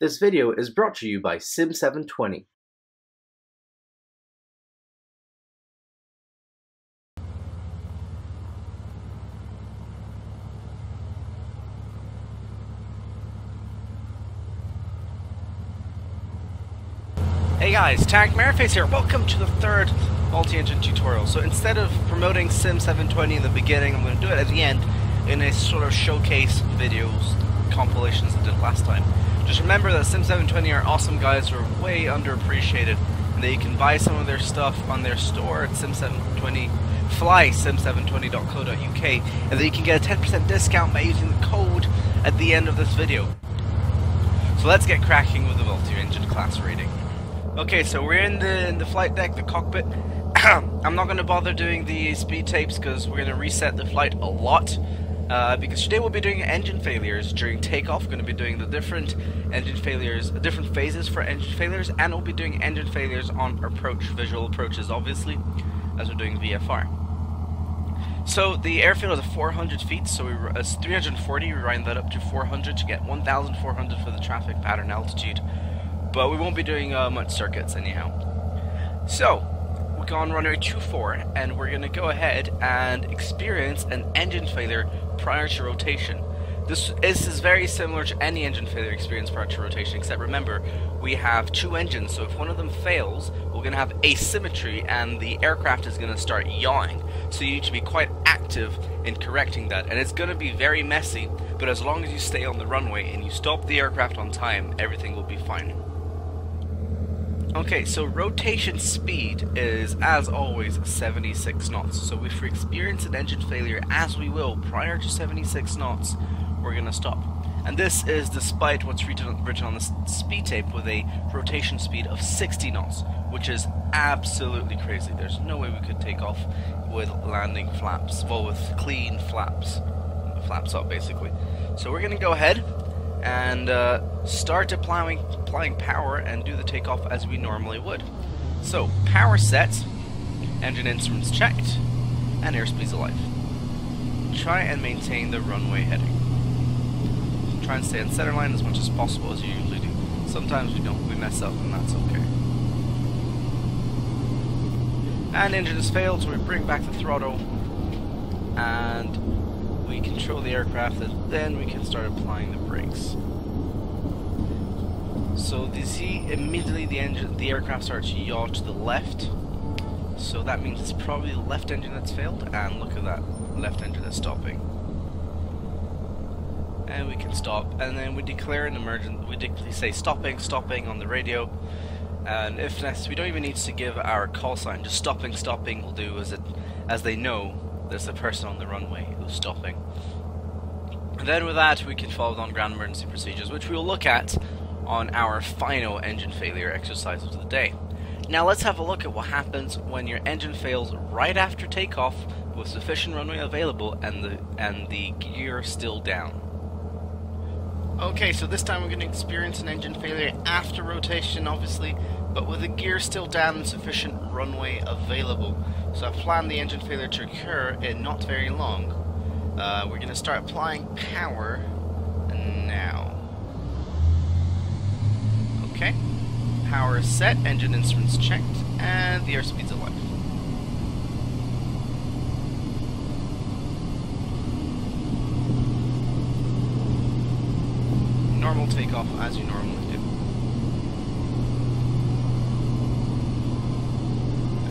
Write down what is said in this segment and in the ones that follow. This video is brought to you by Sim720. Hey guys, Tarek Merryface here. Welcome to the third multi-engine tutorial. So instead of promoting Sim720 in the beginning, I'm going to do it at the end in a sort of showcase videos, compilations I did last time. Just remember that Sim720 are awesome guys who are way underappreciated, and that you can buy some of their stuff on their store at Sim720, flysim720.co.uk, and that you can get a 10% discount by using the code at the end of this video. So let's get cracking with the multi-engine class rating. Okay, so we're in the flight deck, the cockpit. I'm not going to bother doing the speed tapes because we're going to reset the flight a lot. Because today we'll be doing engine failures during takeoff. We're going to be doing the different engine failures, different phases for engine failures, and we'll be doing engine failures on approach, visual approaches, obviously, as we're doing VFR. So the airfield is at 400 feet, so it's 340. We round that up to 400 to get 1,400 for the traffic pattern altitude. But we won't be doing much circuits anyhow. So, we're on runway 24, and we're going to go ahead and experience an engine failure prior to rotation. This is very similar to any engine failure experience prior to rotation, except remember, we have two engines, so if one of them fails, we're going to have asymmetry, and the aircraft is going to start yawing. So you need to be quite active in correcting that, and it's going to be very messy, but as long as you stay on the runway and you stop the aircraft on time, everything will be fine. Okay, so rotation speed is, as always, 76 knots. So if we experience an engine failure, as we will, prior to 76 knots, we're going to stop. And this is despite what's written on the speed tape with a rotation speed of 60 knots, which is absolutely crazy. There's no way we could take off with landing flaps, well, with clean flaps, flaps up, basically. So we're going to go ahead and start applying power and do the takeoff as we normally would. So, power set, engine instruments checked, and airspeed's alive. Try and maintain the runway heading. Try and stay in center line as much as possible as you usually do. Sometimes we mess up, and that's okay. And engine has failed, so we bring back the throttle, and we control the aircraft, and then we can start applying the brakes. So you see immediately the aircraft starts to yaw to the left, so that means it's probably the left engine that's failed, and look at that, left engine that's stopping. And we can stop, and then we declare an emergency. We say stopping, stopping on the radio, and if necessary, we don't even need to give our call sign, just stopping, stopping will do as they know there's a person on the runway who's stopping. And then with that, we can follow on ground emergency procedures, which we'll look at on our final engine failure exercise of the day. Now let's have a look at what happens when your engine fails right after takeoff with sufficient runway available and the gear still down. Okay, so this time we're going to experience an engine failure after rotation, obviously, but with the gear still down and sufficient runway available. So I plan the engine failure to occur in not very long. We're going to start applying power now. Okay, power is set, engine instruments checked, and the airspeed's alive. Normal takeoff as you normally do.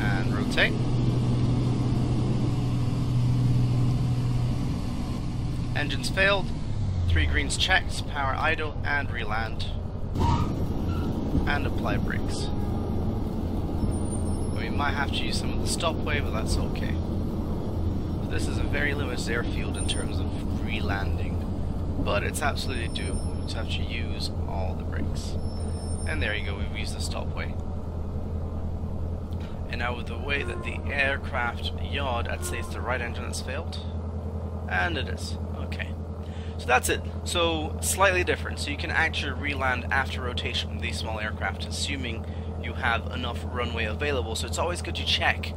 And rotate. Engines failed, 3 greens checked, power idle, and reland. And apply brakes. We might have to use some of the stopway, but that's okay. But this is a very limited airfield in terms of relanding, but it's absolutely doable. So have to use all the brakes. And there you go, we've used the stopway. And now with the way that the aircraft yawed, I'd say it's the right engine that's failed. And it is. Okay. So that's it. So slightly different. So you can actually reland after rotation with these small aircraft, assuming you have enough runway available. So it's always good to check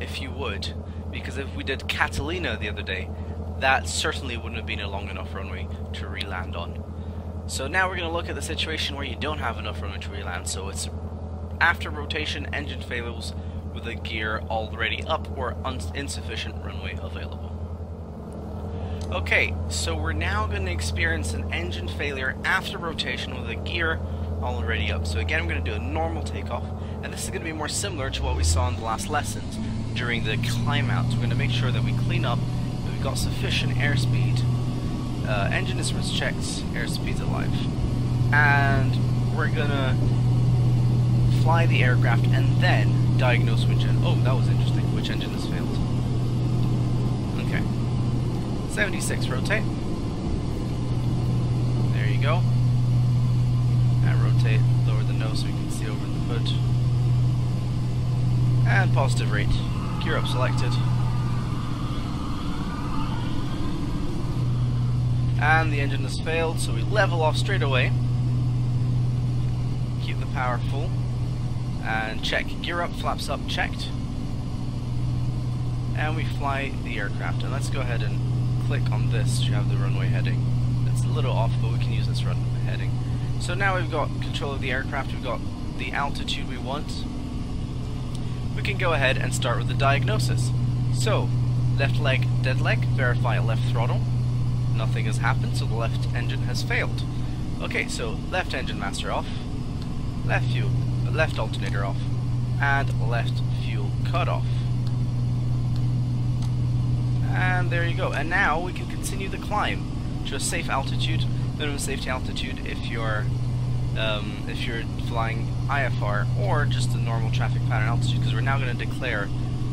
if you would. Because if we did Catalina the other day, that certainly wouldn't have been a long enough runway to reland on. So now we're going to look at the situation where you don't have enough room to reland, so it's after rotation, engine fails with the gear already up or insufficient runway available. Okay, so we're now going to experience an engine failure after rotation with the gear already up. So again, I'm going to do a normal takeoff, and this is going to be more similar to what we saw in the last lessons during the climb out. We're going to make sure that we clean up, that we've got sufficient airspeed. Engine is checked, airspeed's alive, and we're going to fly the aircraft and then diagnose which engine. Oh, that was interesting. Which engine has failed? Okay. 76, rotate. There you go. And rotate, lower the nose so we can see over the hood. And positive rate. Gear up selected. And the engine has failed, so we level off straight away. Keep the power full. And check. Gear up, flaps up, checked. And we fly the aircraft. And let's go ahead and click on this to have the runway heading. It's a little off, but we can use this runway heading. So now we've got control of the aircraft, we've got the altitude we want. We can go ahead and start with the diagnosis. So, left leg, dead leg, verify left throttle. Nothing has happened, so the left engine has failed. Okay, so left engine master off, left fuel, left alternator off, and left fuel cut off. And there you go. And now we can continue the climb to a safe altitude, minimum safety altitude, if you're flying IFR or just a normal traffic pattern altitude, because we're now going to declare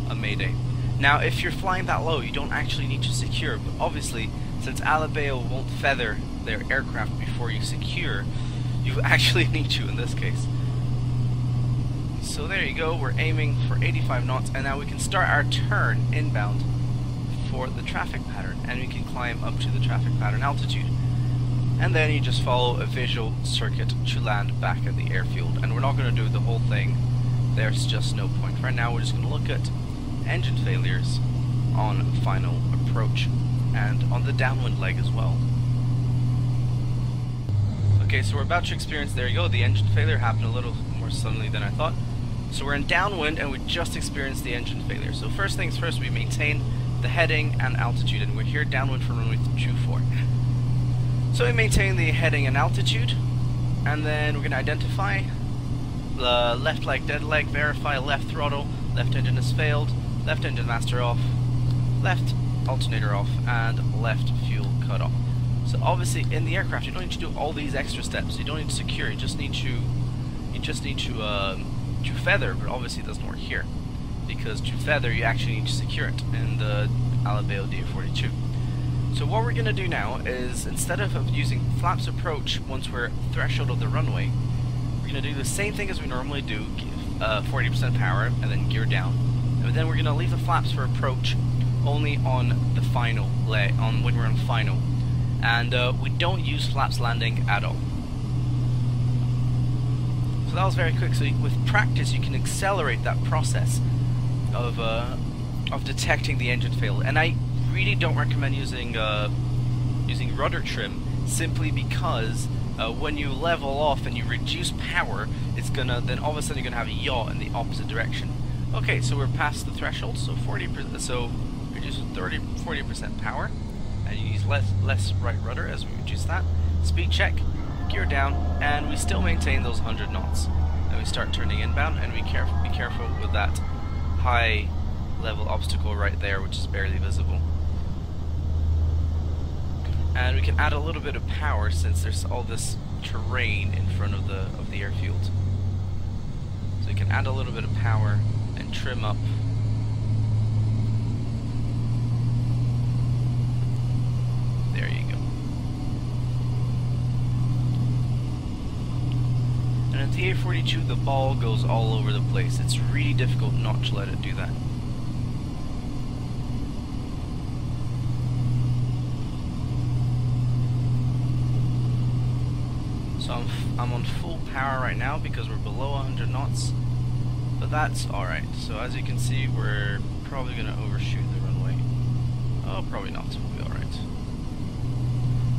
a mayday. Now, if you're flying that low, you don't actually need to secure, but obviously, since Alabeo won't feather their aircraft before you secure, you actually need to in this case. So there you go, we're aiming for 85 knots, and now we can start our turn inbound for the traffic pattern, and we can climb up to the traffic pattern altitude. And then you just follow a visual circuit to land back at the airfield, and we're not going to do the whole thing, there's just no point. Right now we're just going to look at engine failures on final approach, and on the downwind leg as well. Okay, so we're about to experience, there you go, the engine failure happened a little more suddenly than I thought. So we're in downwind and we just experienced the engine failure. So first things first, we maintain the heading and altitude, and we're here downwind from runway 24. So we maintain the heading and altitude, and then we're going to identify the left leg, dead leg, verify left throttle, left engine has failed, left engine master off, left alternator off, and left fuel cut off. So obviously in the aircraft you don't need to do all these extra steps, you don't need to secure, you just need to feather, but obviously it doesn't work here, because to feather you actually need to secure it in the Alabeo DA42. So what we're going to do now is, instead of using flaps approach once we're threshold of the runway, we're going to do the same thing as we normally do, give 40% power and then gear down, and then we're going to leave the flaps for approach only on the final lay, on when we're on final, and we don't use flaps landing at all. So that was very quick. So with practice, you can accelerate that process of detecting the engine fail. And I really don't recommend using using rudder trim, simply because when you level off and you reduce power, it's gonna then all of a sudden you're gonna have a yaw in the opposite direction. Okay, so we're past the threshold, so 40%. So reduce with 40% power, and you use less right rudder as we reduce that. Speed check, gear down, and we still maintain those 100 knots. And we start turning inbound, and we be careful with that high level obstacle right there, which is barely visible. And we can add a little bit of power since there's all this terrain in front of the airfield. So we can add a little bit of power and trim up. And at the DA42, the ball goes all over the place. It's really difficult not to let it do that. So I'm on full power right now because we're below 100 knots, but that's alright. So as you can see, we're probably going to overshoot the runway. Oh, probably not. We'll be alright.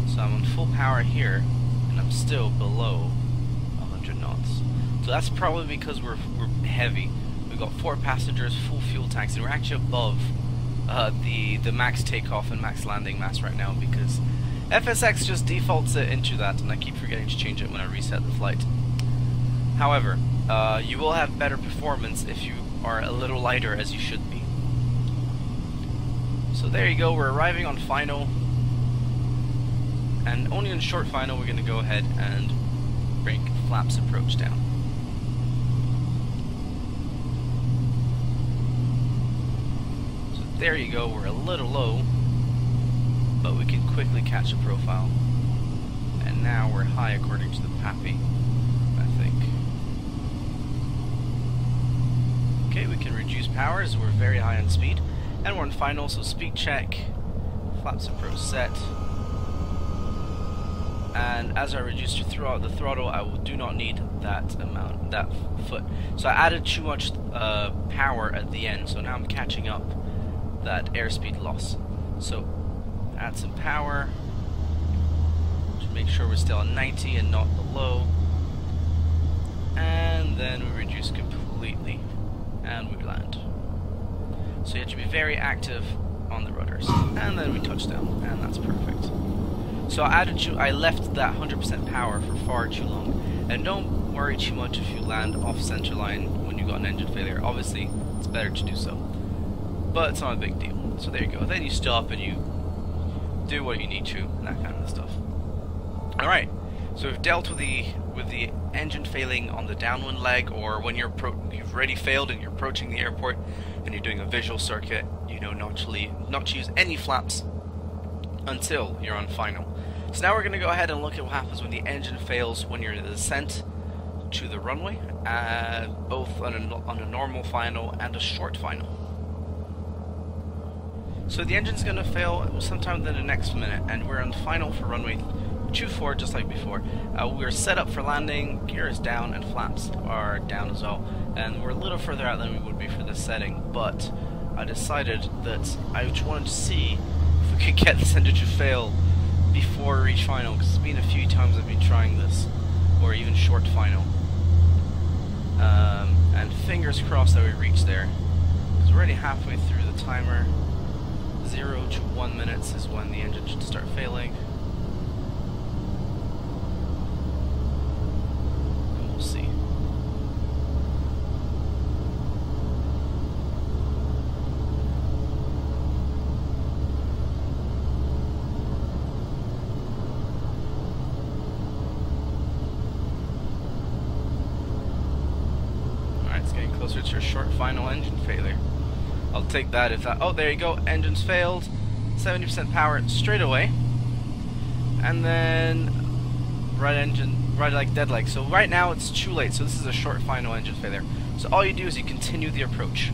So I'm on full power here. and I'm still below 100 knots. So that's probably because we're heavy. We've got 4 passengers, full fuel tanks, and we're actually above the max takeoff and max landing mass right now because FSX just defaults it into that, and I keep forgetting to change it when I reset the flight. However, you will have better performance if you are a little lighter, as you should be. So there you go, we're arriving on final, and only in short final we're going to go ahead and break flaps approach down. So there you go, we're a little low, but we can quickly catch a profile, and now we're high according to the Papi, I think. Okay, we can reduce power as we're very high on speed, and we're in final, so speed check, flaps approach set, and as I reduce the throttle, I do not need that amount, that foot. So I added too much power at the end, so now I'm catching up that airspeed loss. So add some power to make sure we're still at 90 and not below, and then we reduce completely, and we land. So you have to be very active on the rudders, and then we touch down, and that's perfect. So I left that 100% power for far too long, and don't worry too much if you land off center line when you got an engine failure. Obviously, it's better to do so, but it's not a big deal. So there you go. Then you stop and you do what you need to, and that kind of stuff. All right. So we've dealt with the engine failing on the downwind leg, or when you've already failed and you're approaching the airport and you're doing a visual circuit. You know not to use any flaps until you're on final. So now we're going to go ahead and look at what happens when the engine fails when you're in the descent to the runway, both on a normal final and a short final. So the engine's going to fail sometime in the next minute, and we're on final for runway 24 just like before. We're set up for landing, gear is down, and flaps are down as well. And we're a little further out than we would be for this setting, but I decided that I just wanted to see if we could get this engine to fail before we reach final, because it's been a few times I've been trying this, or even short final. And fingers crossed that we reach there, because we're already halfway through the timer. 0 to 1 minutes is when the engine should start failing. And we'll see. Alright, it's getting closer to your short final engine failure. I'll take that if that... Oh, there you go. Engines failed. 70% power straight away. And then... right leg, dead leg. So right now it's too late. So this is a short final engine failure. So all you do is you continue the approach.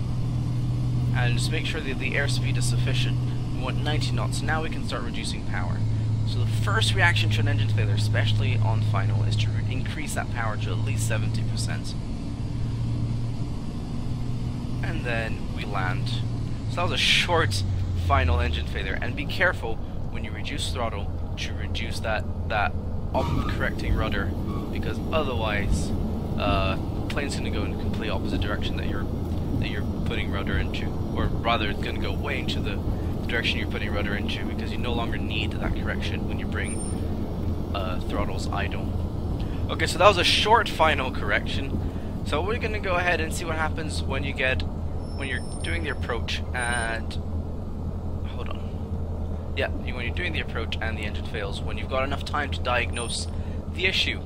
And just make sure that the airspeed is sufficient. We want 90 knots. Now we can start reducing power. So the first reaction to an engine failure, especially on final, is to increase that power to at least 70%. And then we land. So that was a short final engine failure, and be careful when you reduce throttle to reduce that correcting rudder, because otherwise plane's going to go in the complete opposite direction that you're putting rudder into, or rather it's going to go way into the direction you're putting rudder into, because you no longer need that correction when you bring throttles idle. Okay, so that was a short final correction. So we're going to go ahead and see what happens when you're doing the approach and... hold on. Yeah, when you're doing the approach and the engine fails, when you've got enough time to diagnose the issue.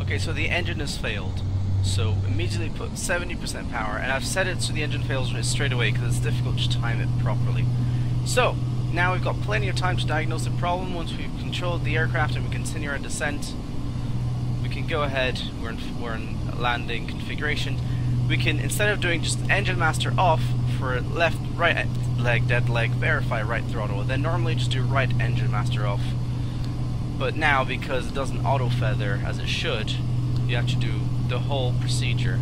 Okay, so the engine has failed. So immediately put 70% power, and I've set it so the engine fails straight away because it's difficult to time it properly. So, now we've got plenty of time to diagnose the problem. Once we've controlled the aircraft and we continue our descent, we can go ahead, we're in landing configuration. We can, instead of doing just engine master off for left, right leg, dead leg, verify right throttle, then normally just do right engine master off. But now, because it doesn't auto feather as it should, you have to do the whole procedure.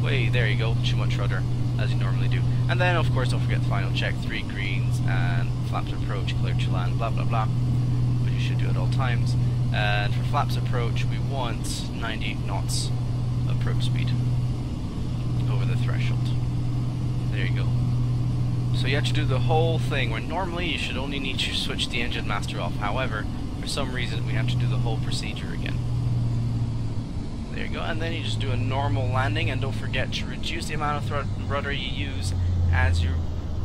Wait, there you go, too much rudder, as you normally do. And then, of course, don't forget the final check, 3 greens, and flaps approach, clear to land, blah blah blah. But you should do at all times. And for flaps approach, we want 90 knots approach speed over the threshold. There you go. So you have to do the whole thing, where normally you should only need to switch the engine master off. However, for some reason we have to do the whole procedure again. There you go, and then you just do a normal landing, and don't forget to reduce the amount of rudder you use as you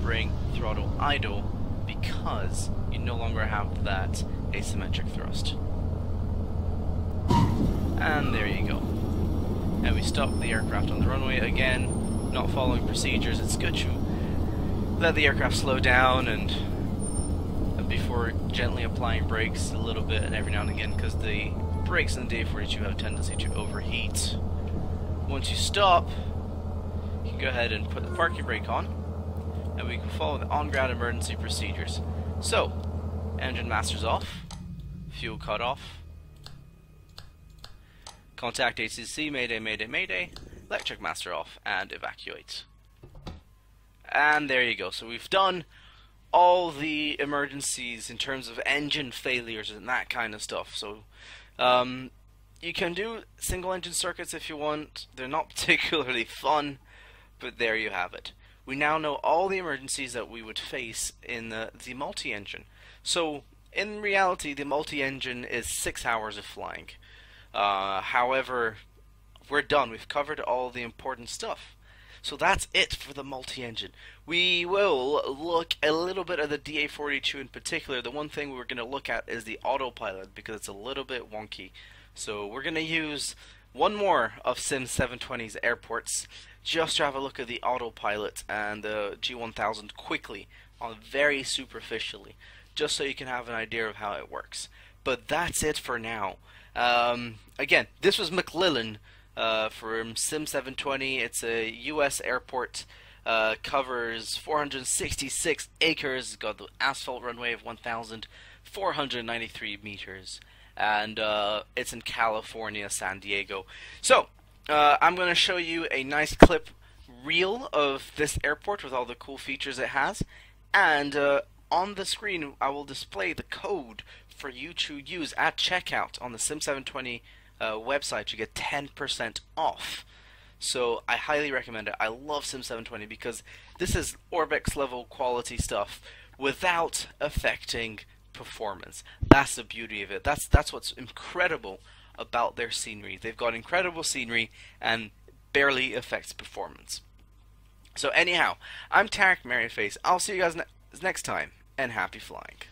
bring throttle idle, because you no longer have that asymmetric thrust. And there you go. And we stop the aircraft on the runway again, not following procedures. It's good to let the aircraft slow down and before gently applying brakes a little bit and every now and again, because the brakes in the DA42 have a tendency to overheat. Once you stop, you can go ahead and put the parking brake on, and we can follow the on-ground emergency procedures. So, engine master's off, fuel cut off, contact ACC, mayday, mayday, mayday, electric master off, and evacuate. And there you go. So we've done all the emergencies in terms of engine failures and that kind of stuff. So you can do single engine circuits if you want. They're not particularly fun, but there you have it. We now know all the emergencies that we would face in the multi-engine. So in reality, the multi-engine is 6 hours of flying. However, we're done. We've covered all the important stuff. So that's it for the multi-engine. We will look a little bit at the DA42 in particular. The one thing we're going to look at is the autopilot, because it's a little bit wonky. So we're going to use one more of Sim 720's airports just to have a look at the autopilot and the G1000 quickly, on very superficially, just so you can have an idea of how it works. But that's it for now. Again, this was McLellan from Sim720. It's a US airport, covers 466 acres, it's got the asphalt runway of 1,493 meters, and it's in California, San Diego. So, I'm going to show you a nice clip reel of this airport with all the cool features it has, and on the screen I will display the code for you to use at checkout on the Sim720 website to get 10% off. So I highly recommend it. I love Sim720 because this is Orbex level quality stuff without affecting performance. That's the beauty of it. That's what's incredible about their scenery. They've got incredible scenery and barely affects performance. So anyhow, I'm Tarek Merryface. I'll see you guys next time, and happy flying.